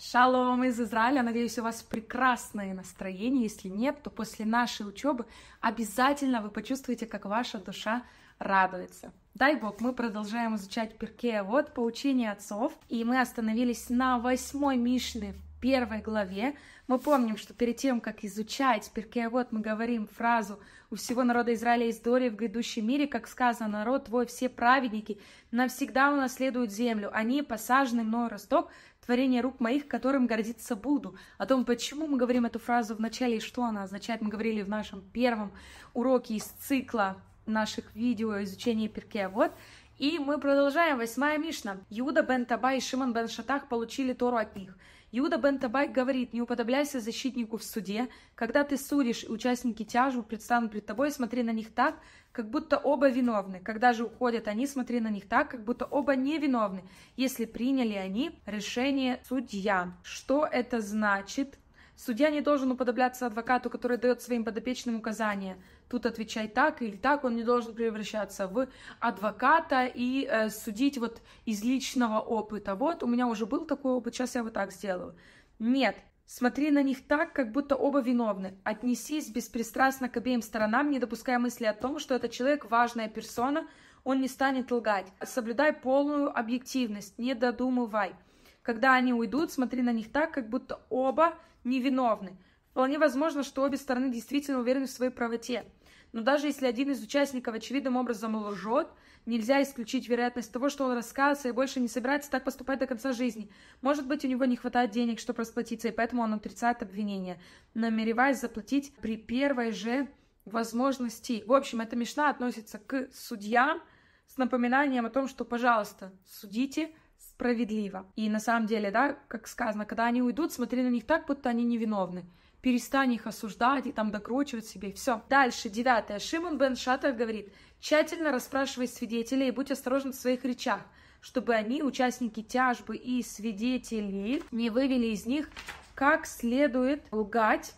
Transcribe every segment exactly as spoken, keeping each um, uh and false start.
Шалом из Израиля! Надеюсь, у вас прекрасное настроение. Если нет, то после нашей учебы обязательно вы почувствуете, как ваша душа радуется. Дай Бог, мы продолжаем изучать Пиркей Авот, поучение отцов, и мы остановились на восьмой Мишне в первой главе. Мы помним, что перед тем, как изучать Пиркей Авот, мы говорим фразу «У всего народа Израиля есть доля в грядущем мире, как сказано, народ твой, все праведники навсегда унаследуют землю, они посажены мною росток, творение рук моих, которым гордиться буду». О том, почему мы говорим эту фразу в начале и что она означает, мы говорили в нашем первом уроке из цикла наших видео изучения Пиркей Авот. И мы продолжаем. Восьмая Мишна. Йехуда бен Табай и Шимон бен Шатах получили Тору от них. Йехуда бен Табай говорит: «Не уподобляйся защитнику в суде. Когда ты судишь, и участники тяжбы предстанут пред тобой, смотри на них так, как будто оба виновны. Когда же уходят они, смотри на них так, как будто оба не виновны, если приняли они решение судья». Что это значит? Судья не должен уподобляться адвокату, который дает своим подопечным указания. Тут отвечай так или так, он не должен превращаться в адвоката и э, судить вот из личного опыта. Вот, у меня уже был такой опыт, сейчас я вот так сделаю. Нет, смотри на них так, как будто оба виновны. Отнесись беспристрастно к обеим сторонам, не допуская мысли о том, что этот человек важная персона, он не станет лгать. Соблюдай полную объективность, не додумывай. Когда они уйдут, смотри на них так, как будто оба невиновны. Вполне возможно, что обе стороны действительно уверены в своей правоте. Но даже если один из участников очевидным образом лжет, нельзя исключить вероятность того, что он раскаялся и больше не собирается так поступать до конца жизни. Может быть, у него не хватает денег, чтобы расплатиться, и поэтому он отрицает обвинение, намереваясь заплатить при первой же возможности. В общем, эта мишна относится к судьям с напоминанием о том, что, пожалуйста, судите справедливо. И на самом деле, да, как сказано, когда они уйдут, смотри на них так, будто они невиновны. Перестань их осуждать и там докручивать себе. Все. Дальше, девятое. Шимон бен Шатах говорит: «Тщательно расспрашивай свидетелей и будь осторожен в своих речах, чтобы они, участники тяжбы и свидетели, не вывели из них как следует лгать».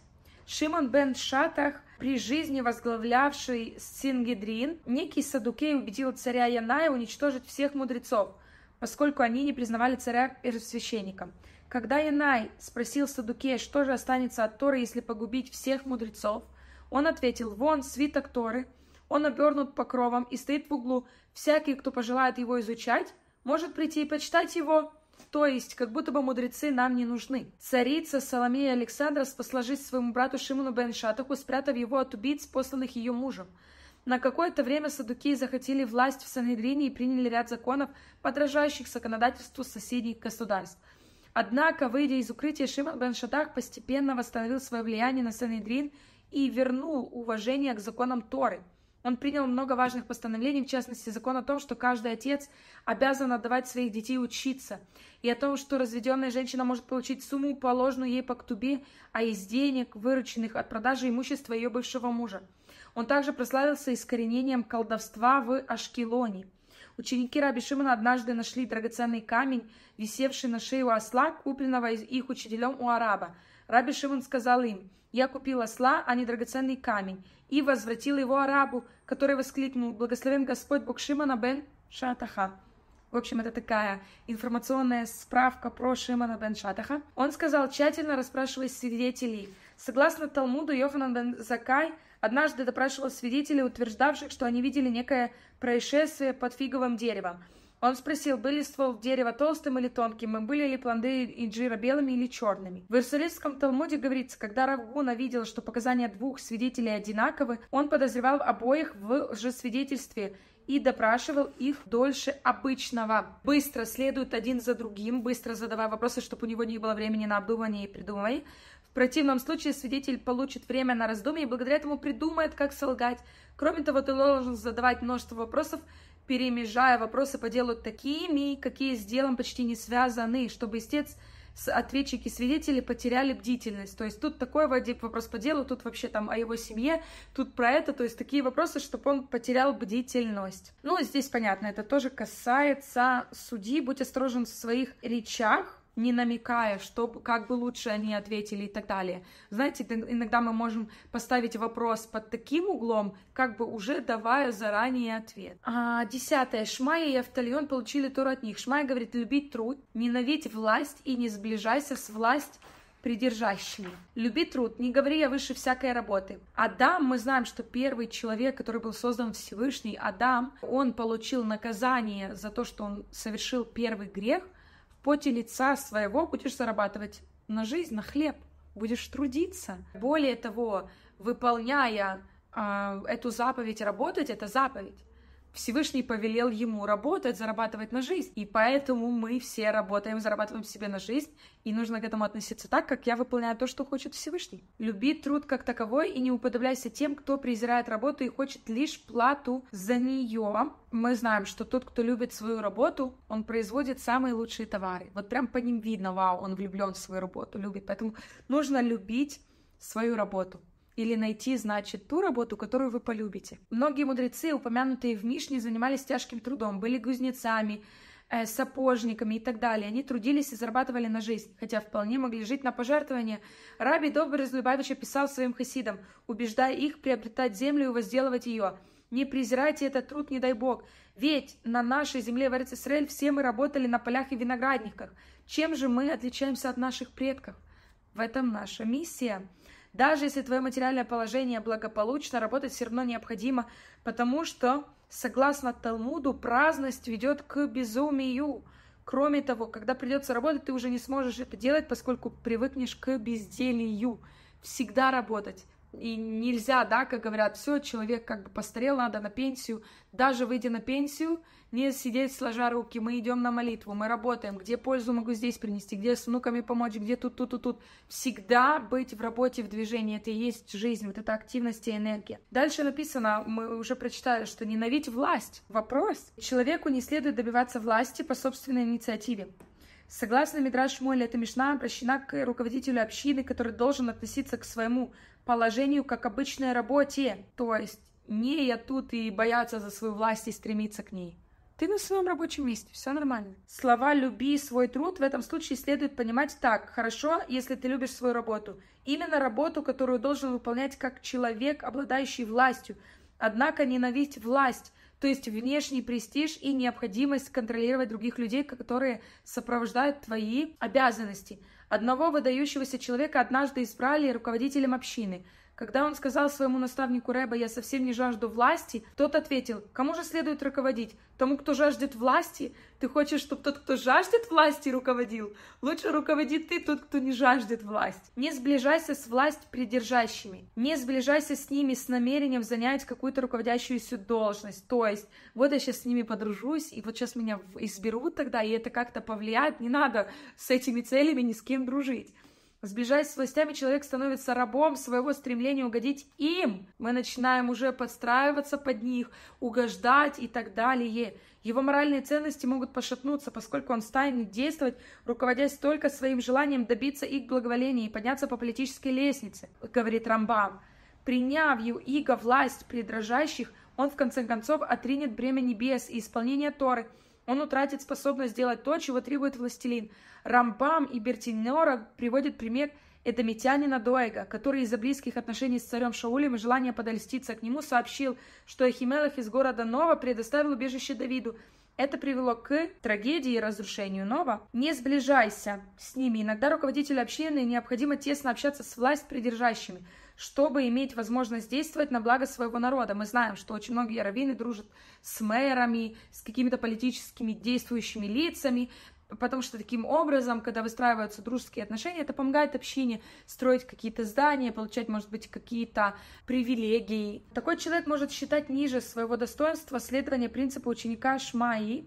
Шимон бен Шатах, при жизни возглавлявший Синедрион, некий саддукей убедил царя Яная уничтожить всех мудрецов, поскольку они не признавали царя и священника. Когда Янай спросил саддукея, что же останется от Торы, если погубить всех мудрецов, он ответил: «Вон свиток Торы, он обернут покровом и стоит в углу. Всякий, кто пожелает его изучать, может прийти и почитать его». То есть, как будто бы мудрецы нам не нужны. Царица Соломея Александра спасла жизнь своему брату Шимону бен Шатаху, спрятав его от убийц, посланных ее мужем. На какое-то время саддукеи захотели власть в Синедрине и приняли ряд законов, подражающих законодательству соседних государств. Однако, выйдя из укрытия, Шимон бен Шатах постепенно восстановил свое влияние на Синедрин и вернул уважение к законам Торы. Он принял много важных постановлений, в частности, закон о том, что каждый отец обязан отдавать своих детей учиться, и о том, что разведенная женщина может получить сумму, положенную ей по ктубе, а из денег, вырученных от продажи имущества ее бывшего мужа. Он также прославился искоренением колдовства в Ашкелоне. Ученики раби Шимона однажды нашли драгоценный камень, висевший на шее у осла, купленного их учителем у араба. Раби Шимон сказал им: «Я купил осла, а не драгоценный камень», и возвратил его арабу, который воскликнул: «Благословен Господь, Бог Шимона бен Шатаха». В общем, это такая информационная справка про Шимона бен Шатаха. Он сказал: «Тщательно расспрашивай свидетелей». Согласно Талмуду, Йоханан бен Закай однажды допрашивал свидетелей, утверждавших, что они видели некое происшествие под фиговым деревом. Он спросил, были ствол дерева толстым или тонким, и были ли плоды инжира белыми или черными. В Иерусалимском Талмуде говорится, когда Рагуна видел, что показания двух свидетелей одинаковы, он подозревал обоих в лжесвидетельстве и допрашивал их дольше обычного. Быстро следует один за другим, быстро задавая вопросы, чтобы у него не было времени на обдумывание и придумывание. В противном случае свидетель получит время на раздумье и благодаря этому придумает, как солгать. Кроме того, ты должен задавать множество вопросов, перемежая вопросы по делу такими, какие с делом почти не связаны, чтобы истец, ответчики, свидетели потеряли бдительность. То есть тут такой вопрос по делу, тут вообще там о его семье, тут про это, то есть такие вопросы, чтобы он потерял бдительность. Ну, здесь понятно, это тоже касается судьи, будь осторожен в своих речах. не намекая, что, как бы лучше они ответили и так далее. Знаете, иногда мы можем поставить вопрос под таким углом, как бы уже давая заранее ответ. А, десятое. Шмая и Автальон получили Тору от них. Шмая говорит: люби труд, ненавидь власть и не сближайся с власть придержащими. Люби труд, не говори я выше всякой работы. Адам, мы знаем, что первый человек, который был создан Всевышний, Адам, он получил наказание за то, что он совершил первый грех. В поте лица своего будешь зарабатывать на жизнь, на хлеб, будешь трудиться. Более того, выполняя э, эту заповедь работать, это заповедь. Всевышний повелел ему работать, зарабатывать на жизнь. И поэтому мы все работаем, зарабатываем себе на жизнь. И нужно к этому относиться так, как я выполняю то, что хочет Всевышний. Люби труд как таковой и не уподобляйся тем, кто презирает работу и хочет лишь плату за нее. Мы знаем, что тот, кто любит свою работу, он производит самые лучшие товары. Вот прям по ним видно, вау, он влюблен в свою работу, любит. Поэтому нужно любить свою работу. Или найти, значит, ту работу, которую вы полюбите. Многие мудрецы, упомянутые в Мишне, занимались тяжким трудом, были кузнецами, э, сапожниками и так далее. Они трудились и зарабатывали на жизнь, хотя вполне могли жить на пожертвования. Раби Добрый из Любавича писал своим хасидам, убеждая их приобретать землю и возделывать ее. Не презирайте этот труд, не дай Бог. Ведь на нашей земле, в Эрец-Исраэль, все мы работали на полях и виноградниках. Чем же мы отличаемся от наших предков? В этом наша миссия. Даже если твое материальное положение благополучно, работать все равно необходимо, потому что, согласно Талмуду, праздность ведет к безумию. Кроме того, когда придется работать, ты уже не сможешь это делать, поскольку привыкнешь к безделью. Всегда работать. И нельзя, да, как говорят, все, человек как бы постарел, надо на пенсию. Даже выйдя на пенсию, не сидеть сложа руки. Мы идем на молитву, мы работаем. Где пользу могу здесь принести, где с внуками помочь, где тут, тут, тут, тут. Всегда быть в работе, в движении. Это и есть жизнь, вот эта активность и энергия. Дальше написано, мы уже прочитали, что ненавидь власть. Вопрос. Человеку не следует добиваться власти по собственной инициативе. Согласно Мидраш Шмойле, эта мишна обращена к руководителю общины, который должен относиться к своему положению как к обычной работе. То есть не я тут и бояться за свою власть и стремиться к ней. Ты на своем рабочем месте, все нормально. Слова «люби свой труд» в этом случае следует понимать так. Хорошо, если ты любишь свою работу. Именно работу, которую должен выполнять как человек, обладающий властью. Однако ненавидь власть. То есть внешний престиж и необходимость контролировать других людей, которые сопровождают твои обязанности. Одного выдающегося человека однажды избрали руководителем общины. Когда он сказал своему наставнику Рэбе: «Я совсем не жажду власти», тот ответил: «Кому же следует руководить? Тому, кто жаждет власти? Ты хочешь, чтобы тот, кто жаждет власти, руководил? Лучше руководи ты, тот, кто не жаждет власти». Не сближайся с власть придержащими. Не сближайся с ними с намерением занять какую-то руководящуюся должность. То есть, вот я сейчас с ними подружусь, и вот сейчас меня изберут тогда, и это как-то повлияет. Не надо с этими целями ни с кем дружить. Сближаясь с властями, человек становится рабом своего стремления угодить им. Мы начинаем уже подстраиваться под них, угождать и так далее. Его моральные ценности могут пошатнуться, поскольку он станет действовать, руководясь только своим желанием добиться их благоволения и подняться по политической лестнице, говорит Рамбам. Приняв иго власть придражающих, он в конце концов отринет бремя небес и исполнение Торы. Он утратит способность делать то, чего требует властелин. Рамбам и Бертинеора приводят пример Эдомитянина Доэга, который из-за близких отношений с царем Шаулем и желания подольститься к нему сообщил, что Эхимелех из города Нова предоставил убежище Давиду. Это привело к трагедии и разрушению Нова. Не сближайся с ними. Иногда руководителю общины необходимо тесно общаться с власть придержащими, чтобы иметь возможность действовать на благо своего народа. Мы знаем, что очень многие раввины дружат с мэрами, с какими-то политическими действующими лицами, потому что таким образом, когда выстраиваются дружеские отношения, это помогает общине строить какие-то здания, получать, может быть, какие-то привилегии. Такой человек может считать ниже своего достоинства следование принципа ученика Шмаи,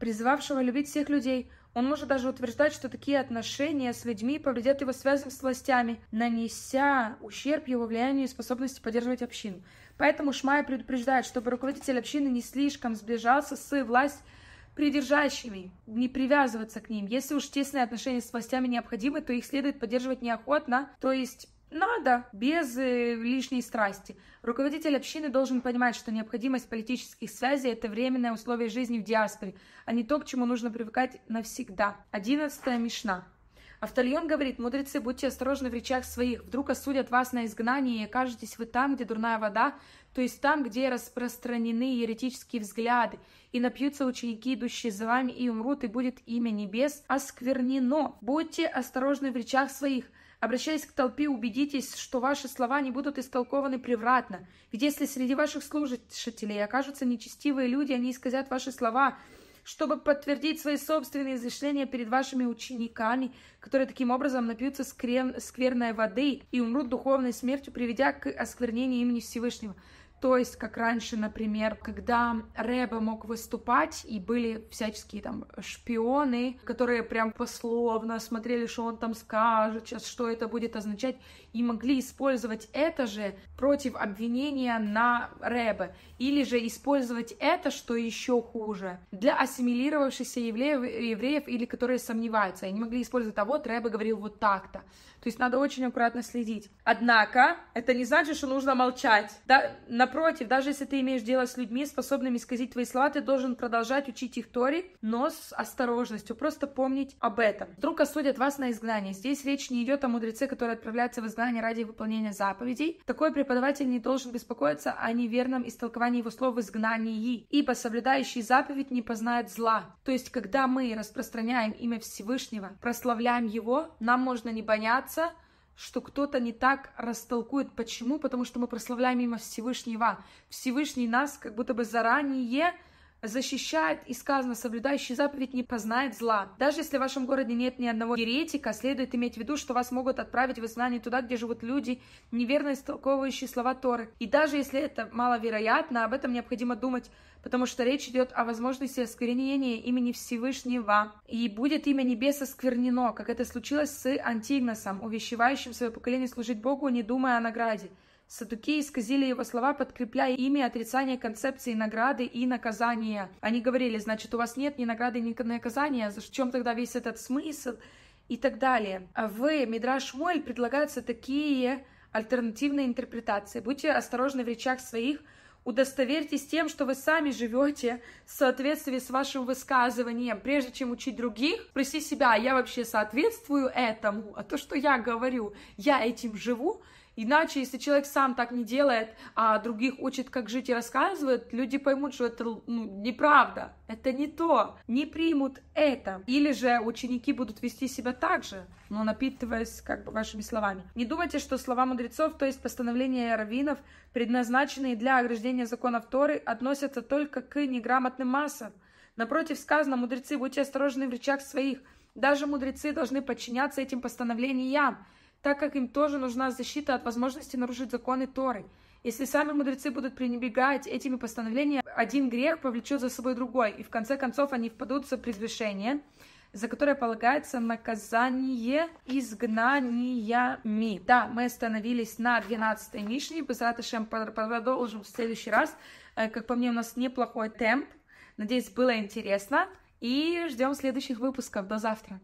призывавшего любить всех людей. Он может даже утверждать, что такие отношения с людьми повредят его связям с властями, нанеся ущерб его влиянию и способности поддерживать общину. Поэтому Шмая предупреждает, чтобы руководитель общины не слишком сближался с власть придержащими, не привязываться к ним. Если уж тесные отношения с властями необходимы, то их следует поддерживать неохотно, то есть надо, без лишней страсти. Руководитель общины должен понимать, что необходимость политических связей – это временное условие жизни в диаспоре, а не то, к чему нужно привыкать навсегда. одиннадцатая Мишна. Автальон говорит: мудрецы, будьте осторожны в речах своих, вдруг осудят вас на изгнание, и окажетесь вы там, где дурная вода, то есть там, где распространены еретические взгляды, и напьются ученики, идущие за вами, и умрут, и будет имя небес осквернено. Будьте осторожны в речах своих. Обращаясь к толпе, убедитесь, что ваши слова не будут истолкованы превратно. Ведь если среди ваших слушателей окажутся нечестивые люди, они исказят ваши слова, чтобы подтвердить свои собственные излишения перед вашими учениками, которые таким образом напьются скрен... скверной воды и умрут духовной смертью, приведя к осквернению имени Всевышнего. То есть, как раньше, например, когда Рэбе мог выступать, и были всяческие там шпионы, которые прям пословно смотрели, что он там скажет, сейчас что это будет означать, и могли использовать это же против обвинения на Рэбе, или же использовать это, что еще хуже, для ассимилировавшихся евреев, евреев или которые сомневаются. Они могли использовать, а вот Рэбе говорил вот так-то. То есть надо очень аккуратно следить. Однако, это не значит, что нужно молчать. Да, напротив, даже если ты имеешь дело с людьми, способными исказить твои слова, ты должен продолжать учить их Торе, но с осторожностью. Просто помнить об этом. Вдруг осудят вас на изгнание. Здесь речь не идет о мудреце, который отправляется в изгнание ради выполнения заповедей. Такой преподаватель не должен беспокоиться о неверном истолковании его слов в изгнании, ибо соблюдающий заповедь не познает зла. То есть, когда мы распространяем имя Всевышнего, прославляем его, нам можно не бояться, что кто-то не так растолкует. Почему? Потому что мы прославляем имя Всевышнего. Всевышний нас как будто бы заранее защищает, и сказано: соблюдающий заповедь не познает зла. Даже если в вашем городе нет ни одного еретика, следует иметь в виду, что вас могут отправить в изгнание туда, где живут люди, неверно истолковывающие слова Торы. И даже если это маловероятно, об этом необходимо думать, потому что речь идет о возможности осквернения имени Всевышнего. И будет имя небес осквернено, как это случилось с Антигносом, увещевающим свое поколение служить Богу, не думая о награде. Саддукеи исказили его слова, подкрепляя ими отрицание концепции награды и наказания. Они говорили: значит, у вас нет ни награды, ни наказания, в чем тогда весь этот смысл и так далее. В Мидраш Шмойле предлагаются такие альтернативные интерпретации. Будьте осторожны в речах своих, удостоверьтесь тем, что вы сами живете в соответствии с вашим высказыванием. Прежде чем учить других, спроси себя: я вообще соответствую этому? А то, что я говорю, я этим живу? Иначе, если человек сам так не делает, а других учит, как жить и рассказывает, люди поймут, что это ну, неправда, это не то, не примут это. Или же ученики будут вести себя так же, но напитываясь как бы вашими словами. Не думайте, что слова мудрецов, то есть постановления раввинов, предназначенные для ограждения законов Торы, относятся только к неграмотным массам. Напротив, сказано: мудрецы, будьте осторожны в речах своих. Даже мудрецы должны подчиняться этим постановлениям, так как им тоже нужна защита от возможности нарушить законы Торы. Если сами мудрецы будут пренебрегать этими постановлениями, один грех повлечет за собой другой, и в конце концов они впадут в прегрешение, за которое полагается наказание изгнаниями. Да, мы остановились на двенадцатой Мишне, Бесрат Ашем продолжим в следующий раз. Как по мне, у нас неплохой темп. Надеюсь, было интересно, и ждем следующих выпусков. До завтра.